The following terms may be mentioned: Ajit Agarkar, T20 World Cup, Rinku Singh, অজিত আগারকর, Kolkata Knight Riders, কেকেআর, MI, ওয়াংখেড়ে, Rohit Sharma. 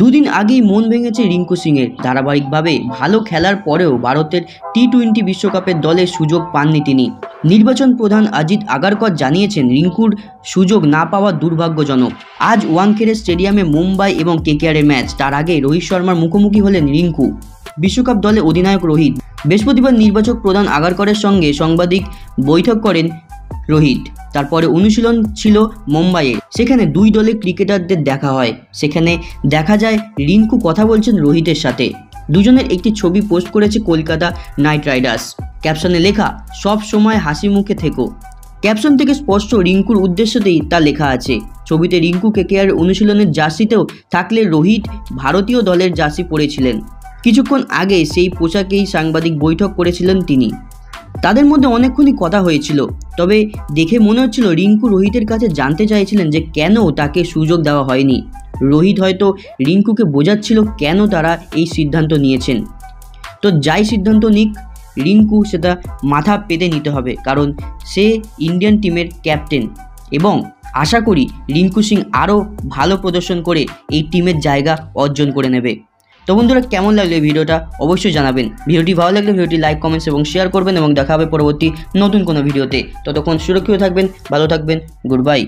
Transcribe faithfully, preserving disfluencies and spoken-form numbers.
দুদিন আগেই মন ভেঙেছে রিঙ্কু সিংয়ের। ধারাবাহিকভাবে ভালো খেলার পরেও ভারতের টি টোয়েন্টি বিশ্বকাপের দলে সুযোগ পাননি তিনি। নির্বাচন প্রধান অজিত আগারকর জানিয়েছেন, রিঙ্কুর সুযোগ না পাওয়া দুর্ভাগ্যজনক। আজ ওয়াংখেড়ে স্টেডিয়ামে মুম্বাই এবং কেকেআরের ম্যাচ, তার আগে রোহিত শর্মার মুখোমুখি হলেন রিঙ্কু। বিশ্বকাপ দলে অধিনায়ক রোহিত। বৃহস্পতিবার নির্বাচক প্রধান আগারকরের সঙ্গে সাংবাদিক বৈঠক করেন রোহিত। তারপরে অনুশীলন ছিল মুম্বাইয়ে, সেখানে দুই দলের ক্রিকেটারদের দেখা হয়। সেখানে দেখা যায় রিঙ্কু কথা বলছেন রোহিতের সাথে। দুজনের একটি ছবি পোস্ট করেছে কলকাতা নাইট রাইডার্স। ক্যাপশনে লেখা, সব সময় হাসি মুখে থেকো। ক্যাপশন থেকে স্পষ্ট রিঙ্কুর উদ্দেশ্যতেই তা লেখা আছে। ছবিতে রিঙ্কু কেকেআর অনুশীলনের জার্সিতেও থাকলে রোহিত ভারতীয় দলের জার্সি পরেছিলেন। কিছুক্ষণ আগে সেই পোশাকেই সাংবাদিক বৈঠক করেছিলেন তিনি। তাদের মধ্যে অনেকক্ষণই কথা হয়েছিল, তবে দেখে মনে হচ্ছিল রিঙ্কু রোহিতের কাছে জানতে চাইছিলেন যে কেন তাকে সুযোগ দেওয়া হয়নি। রোহিত হয়তো রিঙ্কুকে বোঝাচ্ছিল কেন তারা এই সিদ্ধান্ত নিয়েছেন। তো যাই সিদ্ধান্ত নিক, রিঙ্কু সেটা মাথা পেতে নিতে হবে, কারণ সে ইন্ডিয়ান টিমের ক্যাপ্টেন। এবং আশা করি রিঙ্কু সিং আরও ভালো প্রদর্শন করে এই টিমের জায়গা অর্জন করে নেবে। তো বন্ধুরা, কেমন লাগলো এই ভিডিওটা অবশ্যই জানাবেন। ভিডিওটি ভালো লাগলে ভিডিওটি লাইক, কমেন্টস এবং শেয়ার করবেন এবং দেখা হবে পরবর্তী নতুন কোনো ভিডিওতে। ততক্ষণ সুরক্ষিত থাকবেন, ভালো থাকবেন, গুড বাই।